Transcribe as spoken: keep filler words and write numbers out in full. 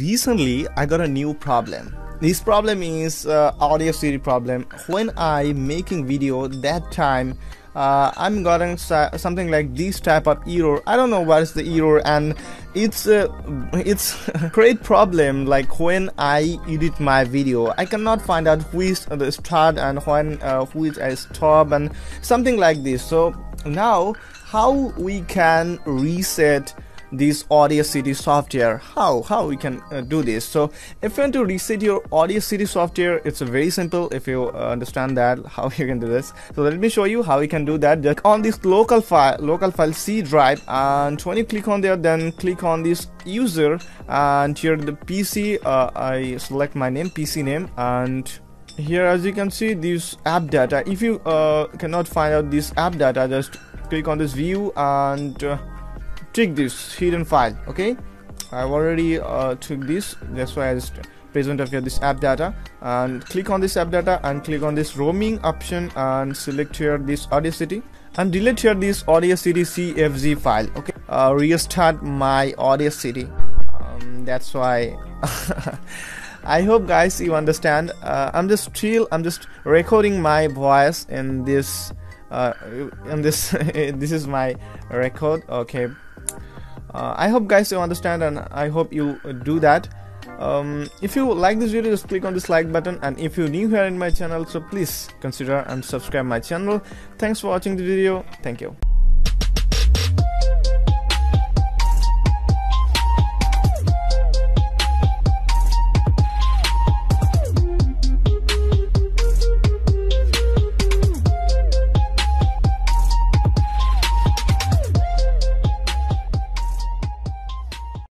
Recently, I got a new problem. This problem is uh, Audacity problem. When I making video that time, uh, I'm gotten something like this type of error. I don't know what is the error, and it's uh, it's a great problem. Like when I edit my video, I cannot find out who is the start and when uh, who is I stop and something like this. So now, how we can reset this Audacity software? How how we can uh, do this? So if you want to reset your Audacity software, it's very simple if you uh, understand that how you can do this. So let me show you how you can do that. Just on this local file local file C drive, and when you click on there, then click on this user, and here the P C, uh, I select my name, P C name, and here as you can see this app data. If you uh, cannot find out this app data, just click on this view and uh, take this hidden file. Okay, I've already uh, took this, that's why I just present up here this app data, and click on this app data and click on this roaming option and select here this Audacity and delete here this Audacity C F G file. Okay, uh, restart my Audacity. Um, that's why I hope guys you understand. uh, I'm just chill I'm just recording my voice in this uh, in this this is my record. Okay, Uh, I hope guys you understand, and I hope you do that. Um, if you like this video, just click on this like button, and if you're new here in my channel, so please consider and subscribe my channel. Thanks for watching the video. Thank you.